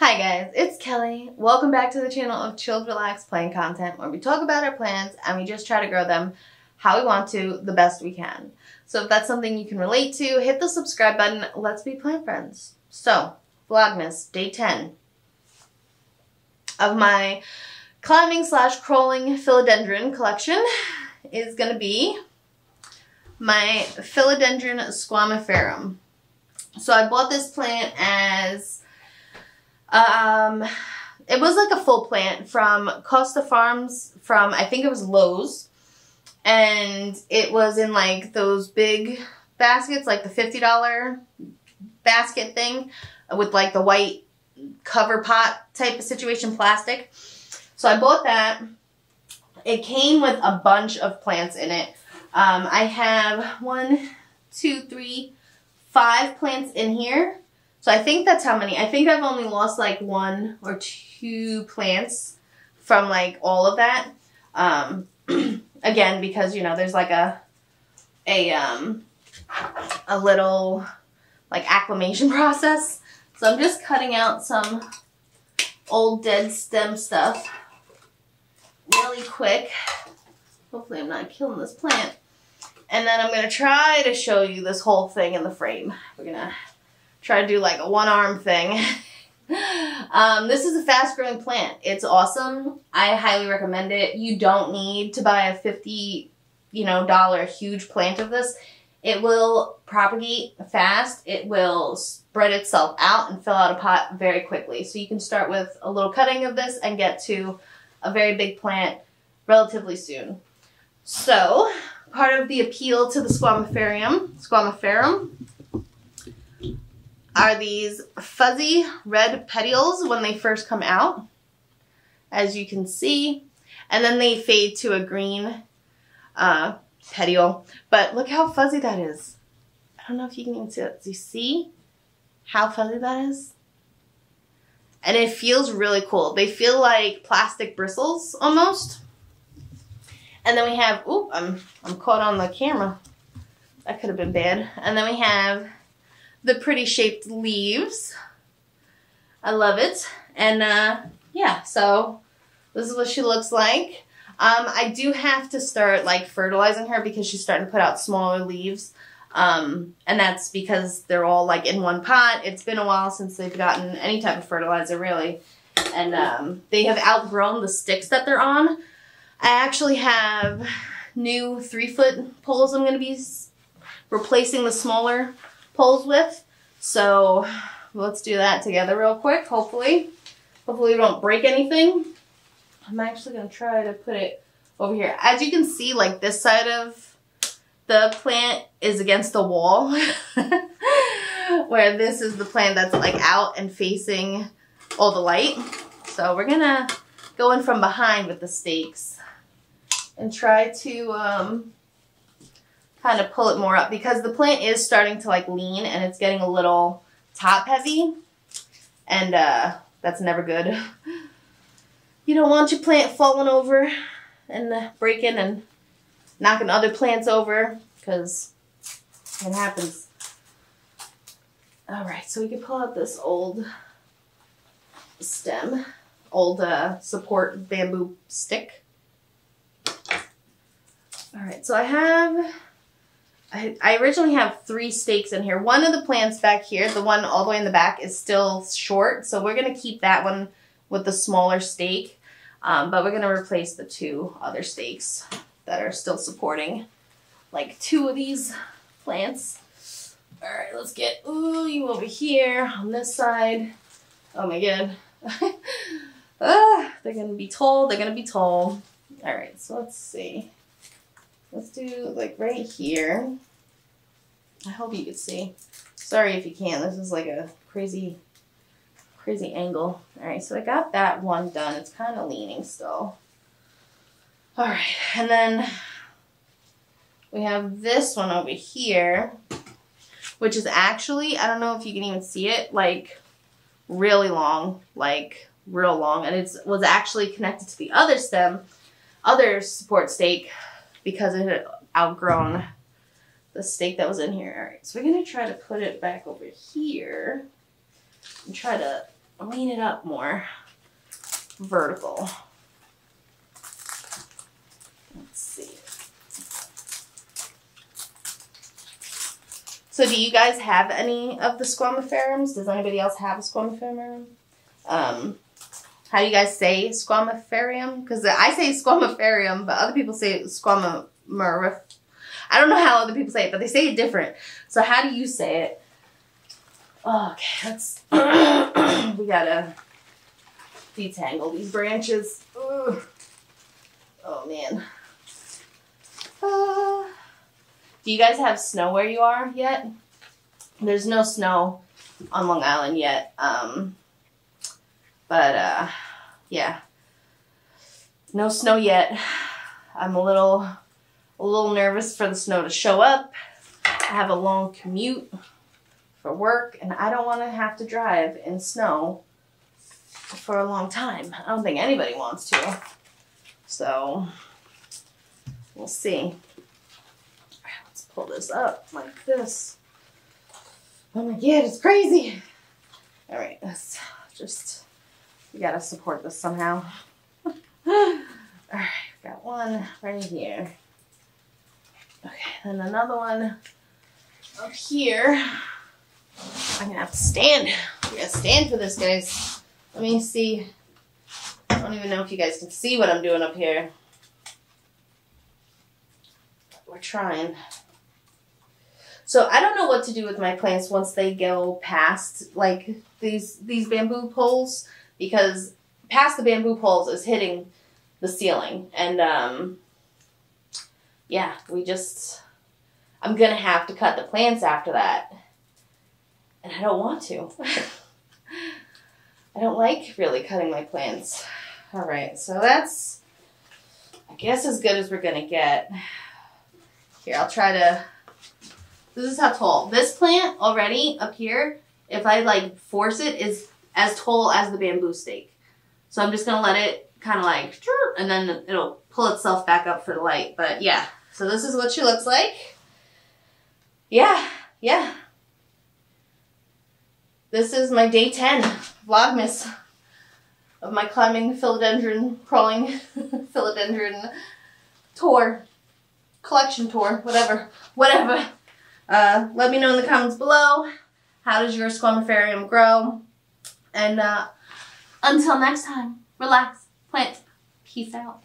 Hi guys, it's Kelly. Welcome back to the channel of Chilled Relaxed Plant Content, where we talk about our plants and we just try to grow them how we want to, the best we can. So if that's something you can relate to, hit the subscribe button. Let's be plant friends. So, Vlogmas, day 10 of my climbing / crawling philodendron collection is gonna be my Philodendron Squamiferum. So I bought this plant as it was like a full plant from Costa Farms, from I think it was Lowe's, and it was in like those big baskets, like the $50 basket thing with like the white cover pot type of situation, plastic. So I bought that. It came with a bunch of plants in it. I have 5 plants in here. So I think that's how many. I think I've only lost like 1 or 2 plants from like all of that. Again, because, you know, there's like a little like acclimation process. So I'm just cutting out some old dead stem stuff really quick. Hopefully I'm not killing this plant. And then I'm going to try to show you this whole thing in the frame. We're going to try to do like a one-arm thing. This is a fast-growing plant. It's awesome. I highly recommend it. You don't need to buy a $50 huge plant of this. It will propagate fast. It will spread itself out and fill out a pot very quickly. So you can start with a little cutting of this and get to a very big plant relatively soon. So part of the appeal to the Squamiferum are these fuzzy red petioles when they first come out, as you can see, and then they fade to a green petiole. But look how fuzzy that is. I don't know if you can even see that. Do you see how fuzzy that is? And it feels really cool. They feel like plastic bristles almost. And then we have, ooh, I'm caught on the camera. That could have been bad. And then we have the pretty shaped leaves. I love it. And yeah, so this is what she looks like. I do have to start like fertilizing her because she's starting to put out smaller leaves. And that's because they're all like in one pot. It's been a while since they've gotten any type of fertilizer, really. And they have outgrown the sticks that they're on. I actually have new 3-foot poles I'm gonna be replacing the smaller poles with, so let's do that together real quick. Hopefully we don't break anything. I'm actually gonna try to put it over here. As you can see, like this side of the plant is against the wall where this is the plant that's like out and facing all the light. So we're gonna go in from behind with the stakes and try to kind of pull it more up, because the plant is starting to like lean and it's getting a little top heavy, and that's never good. You don't want your plant falling over and breaking and knocking other plants over, because it happens. All right, so we can pull out this old stem, support bamboo stick. All right, so I originally have 3 stakes in here. One of the plants back here, the one all the way in the back, is still short, so we're gonna keep that one with the smaller stake, but we're gonna replace the 2 other stakes that are still supporting like 2 of these plants. All right, let's get you over here on this side. Oh my god. They're gonna be tall, they're gonna be tall. All right, so let's see. Let's do like right here. I hope you can see. Sorry if you can't. This is like a crazy, crazy angle. All right, so I got that one done. It's kind of leaning still. All right, and then we have this one over here, which is actually, I don't know if you can even see it, like really long, like real long. And it was actually connected to the other stem, other support stake, because it had outgrown the stake that was in here. All right, so we're gonna try to put it back over here and try to lean it up more vertical. Let's see. So do you guys have any of the squamiferums? Does anybody else have a squamiferum? How do you guys say squamiferum? Because I say squamiferum, but other people say squamiferum. I don't know how other people say it, but they say it different. So how do you say it? Oh, okay, let's, we gotta detangle these branches. Ooh. Oh, man. Do you guys have snow where you are yet? There's no snow on Long Island yet. But yeah, no snow yet. I'm a little nervous for the snow to show up. I have a long commute for work and I don't want to have to drive in snow for a long time. I don't think anybody wants to. So we'll see. Let's pull this up like this. Oh my God, it's crazy. All right, let's just, we gotta support this somehow. All right, got one right here. Okay, then another one up here. I'm gonna have to stand. We gotta stand for this, guys. Let me see. I don't even know if you guys can see what I'm doing up here. But we're trying. So I don't know what to do with my plants once they go past like these bamboo poles, because past the bamboo poles is hitting the ceiling. And yeah, I'm gonna have to cut the plants after that. And I don't want to. I don't like really cutting my plants. All right, so that's, I guess, as good as we're gonna get. Here, I'll try to, this is how tall. This plant already up here, if I like force it, is as tall as the bamboo stake. So I'm just gonna let it kind of like, and then it'll pull itself back up for the light. But yeah. So this is what she looks like. Yeah, yeah. This is my day 10 Vlogmas of my climbing philodendron, crawling philodendron tour, collection tour, whatever, whatever. Let me know in the comments below, how does your squamiferum grow? And until next time, relax, plant, peace out.